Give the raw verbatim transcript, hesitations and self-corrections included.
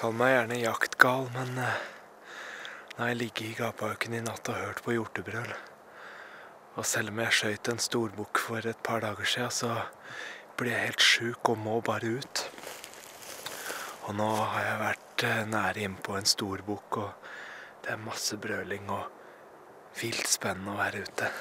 Kall meg gjerne jaktgal, men når jeg ligger i gapauken i natt og hørt på hjortebrøl, og selv om jeg skjøyt en storbukk for et par dager siden, så ble jeg helt syk og må bare ut. Og nå har jeg vært nære innpå en storbukk, og det er masse brøling og vilt spennende å være ute.